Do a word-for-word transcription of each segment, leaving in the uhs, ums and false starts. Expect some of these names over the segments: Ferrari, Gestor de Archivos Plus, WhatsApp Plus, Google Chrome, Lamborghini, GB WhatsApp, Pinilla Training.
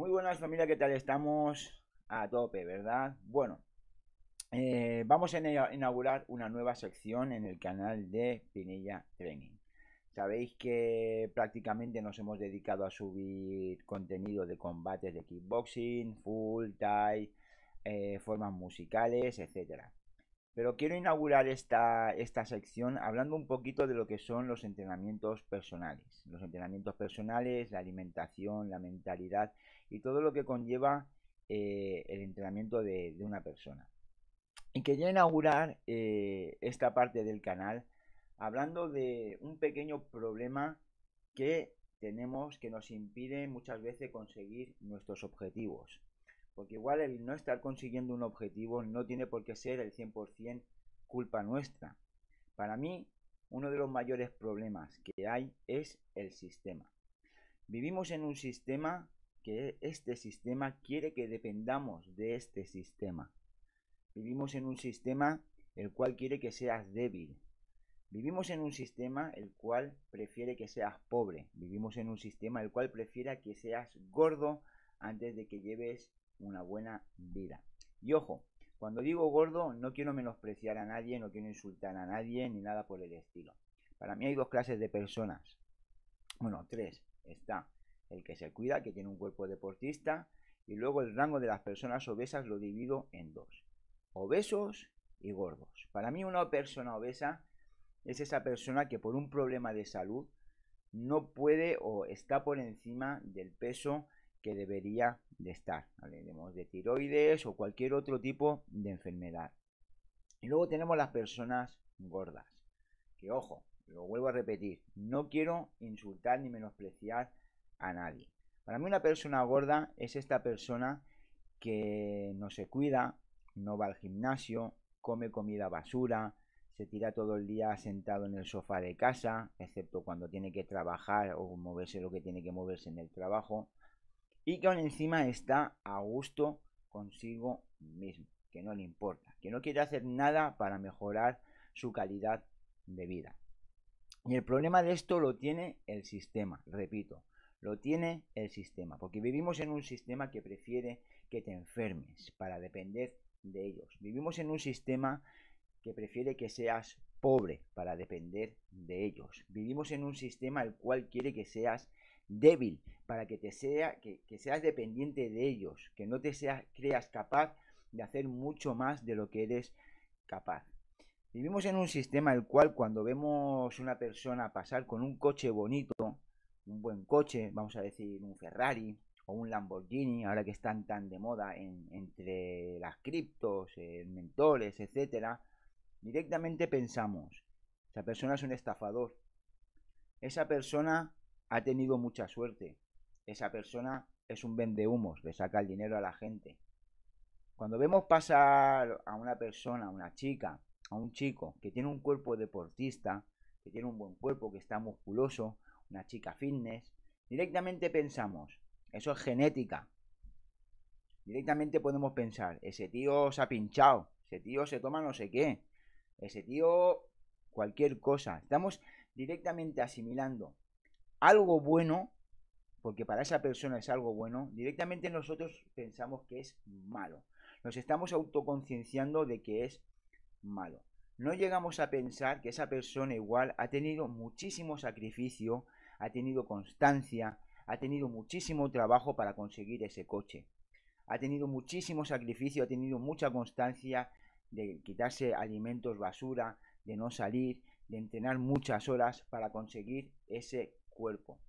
Muy buenas, familia, ¿qué tal? Estamos a tope, ¿verdad? Bueno, eh, vamos a inaugurar una nueva sección en el canal de Pinilla Training. Sabéis que prácticamente nos hemos dedicado a subir contenido de combates de kickboxing, full, thai, eh, formas musicales, etcétera. Pero quiero inaugurar esta, esta sección hablando un poquito de lo que son los entrenamientos personales. Los entrenamientos personales, la alimentación, la mentalidad y todo lo que conlleva eh, el entrenamiento de, de una persona. Y quería inaugurar eh, esta parte del canal hablando de un pequeño problema que tenemos que nos impide muchas veces conseguir nuestros objetivos. Porque igual el no estar consiguiendo un objetivo no tiene por qué ser el cien por cien culpa nuestra. Para mí, uno de los mayores problemas que hay es el sistema. Vivimos en un sistema que este sistema quiere que dependamos de este sistema. Vivimos en un sistema el cual quiere que seas débil. Vivimos en un sistema el cual prefiere que seas pobre. Vivimos en un sistema el cual prefiere que seas gordo antes de que lleves una buena vida. Y ojo, cuando digo gordo no quiero menospreciar a nadie, no quiero insultar a nadie ni nada por el estilo. Para mí hay dos clases de personas, bueno, tres. Está el que se cuida, que tiene un cuerpo deportista, y luego el rango de las personas obesas lo divido en dos: obesos y gordos. Para mí una persona obesa es esa persona que por un problema de salud no puede o está por encima del peso que debería de estar. Hablaremos de tiroides o cualquier otro tipo de enfermedad. Y luego tenemos las personas gordas. Que ojo, lo vuelvo a repetir, no quiero insultar ni menospreciar a nadie. Para mí una persona gorda es esta persona que no se cuida, no va al gimnasio, come comida basura, se tira todo el día sentado en el sofá de casa, excepto cuando tiene que trabajar o moverse lo que tiene que moverse en el trabajo. Y que aún encima está a gusto consigo mismo, que no le importa, que no quiere hacer nada para mejorar su calidad de vida. Y el problema de esto lo tiene el sistema, repito, lo tiene el sistema, porque vivimos en un sistema que prefiere que te enfermes para depender de ellos. Vivimos en un sistema que prefiere que seas pobre para depender de ellos. Vivimos en un sistema el cual quiere que seas débil, para que te sea que, que seas dependiente de ellos, que no te seas, creas capaz de hacer mucho más de lo que eres capaz. Vivimos en un sistema el cual, cuando vemos una persona pasar con un coche bonito, un buen coche, vamos a decir un Ferrari o un Lamborghini, ahora que están tan de moda en, entre las criptos, eh, mentores, etcétera, directamente pensamos: esa persona es un estafador, esa persona ha tenido mucha suerte, esa persona es un vendehumos, le saca el dinero a la gente. Cuando vemos pasar a una persona, a una chica, a un chico que tiene un cuerpo deportista, que tiene un buen cuerpo, que está musculoso, una chica fitness, directamente pensamos, eso es genética. Directamente podemos pensar, ese tío se ha pinchado, ese tío se toma no sé qué, ese tío cualquier cosa. Estamos directamente asimilando algo bueno, porque para esa persona es algo bueno, directamente nosotros pensamos que es malo. Nos estamos autoconcienciando de que es malo. No llegamos a pensar que esa persona igual ha tenido muchísimo sacrificio, ha tenido constancia, ha tenido muchísimo trabajo para conseguir ese coche. Ha tenido muchísimo sacrificio, ha tenido mucha constancia de quitarse alimentos basura, de no salir, de entrenar muchas horas para conseguir ese coche. Cuerpo.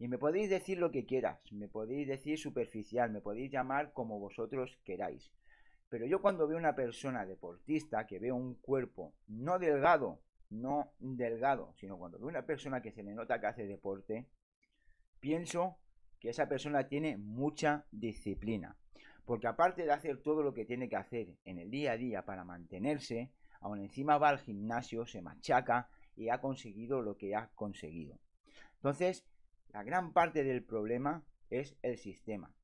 Y me podéis decir lo que quieras, me podéis decir superficial, me podéis llamar como vosotros queráis. Pero yo, cuando veo una persona deportista, que veo un cuerpo no delgado, no delgado, sino cuando veo una persona que se le nota que hace deporte, pienso que esa persona tiene mucha disciplina. Porque aparte de hacer todo lo que tiene que hacer en el día a día para mantenerse, aún encima va al gimnasio, se machaca y ha conseguido lo que ha conseguido. Entonces, la gran parte del problema es el sistema.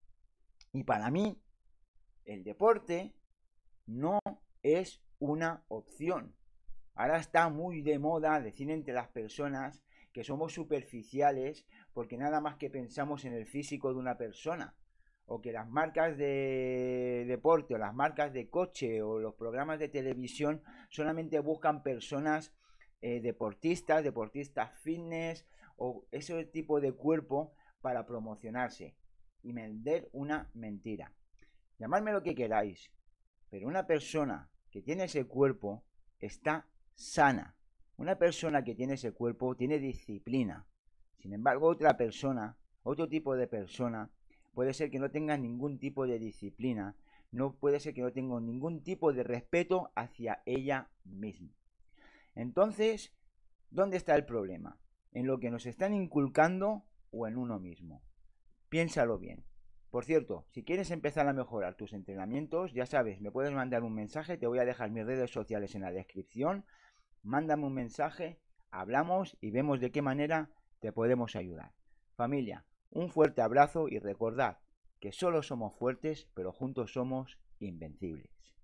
Y para mí, el deporte no es una opción. Ahora está muy de moda decir entre las personas que somos superficiales porque nada más que pensamos en el físico de una persona. o que las marcas de deporte o las marcas de coche o los programas de televisión solamente buscan personas eh, deportistas, deportistas fitness o ese tipo de cuerpo para promocionarse y vender una mentira. Llamadme lo que queráis, pero una persona que tiene ese cuerpo está sana. Una persona que tiene ese cuerpo tiene disciplina. Sin embargo, otra persona, otro tipo de persona, puede ser que no tenga ningún tipo de disciplina, no puede ser que no tenga ningún tipo de respeto hacia ella misma. Entonces, ¿dónde está el problema? ¿En lo que nos están inculcando o en uno mismo? Piénsalo bien. Por cierto, si quieres empezar a mejorar tus entrenamientos, ya sabes, me puedes mandar un mensaje, te voy a dejar mis redes sociales en la descripción. Mándame un mensaje, hablamos y vemos de qué manera te podemos ayudar. Familia, un fuerte abrazo y recordad que solo somos fuertes, pero juntos somos invencibles.